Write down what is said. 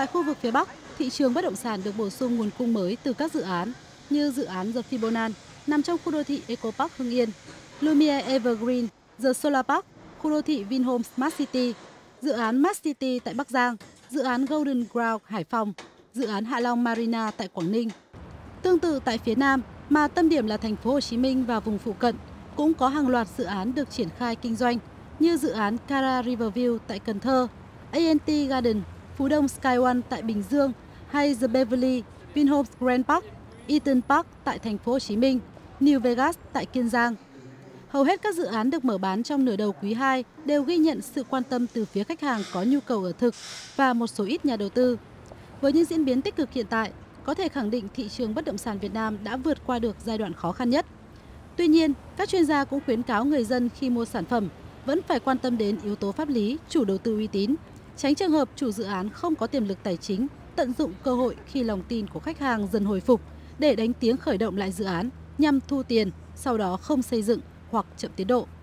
Tại khu vực phía Bắc, thị trường bất động sản được bổ sung nguồn cung mới từ các dự án như dự án The Fibonacci nằm trong khu đô thị Eco Park Hưng Yên, Lumiere Evergreen, The Solar Park, khu đô thị Vinhomes Smart City, dự án Smart City tại Bắc Giang, dự án Golden Ground Hải Phòng, dự án Hạ Long Marina tại Quảng Ninh. Tương tự tại phía Nam, mà tâm điểm là thành phố Hồ Chí Minh và vùng phụ cận, cũng có hàng loạt dự án được triển khai kinh doanh như dự án Cara Riverview tại Cần Thơ, ANT Garden, Phú Đông SkyOne tại Bình Dương hay The Beverly, Vinhomes Grand Park, Eaton Park tại thành phố Hồ Chí Minh, New Vegas tại Kiên Giang. Hầu hết các dự án được mở bán trong nửa đầu quý 2 đều ghi nhận sự quan tâm từ phía khách hàng có nhu cầu ở thực và một số ít nhà đầu tư. Với những diễn biến tích cực hiện tại, có thể khẳng định thị trường bất động sản Việt Nam đã vượt qua được giai đoạn khó khăn nhất. Tuy nhiên, các chuyên gia cũng khuyến cáo người dân khi mua sản phẩm vẫn phải quan tâm đến yếu tố pháp lý, chủ đầu tư uy tín, tránh trường hợp chủ dự án không có tiềm lực tài chính, tận dụng cơ hội khi lòng tin của khách hàng dần hồi phục để đánh tiếng khởi động lại dự án nhằm thu tiền, sau đó không xây dựng hoặc chậm tiến độ.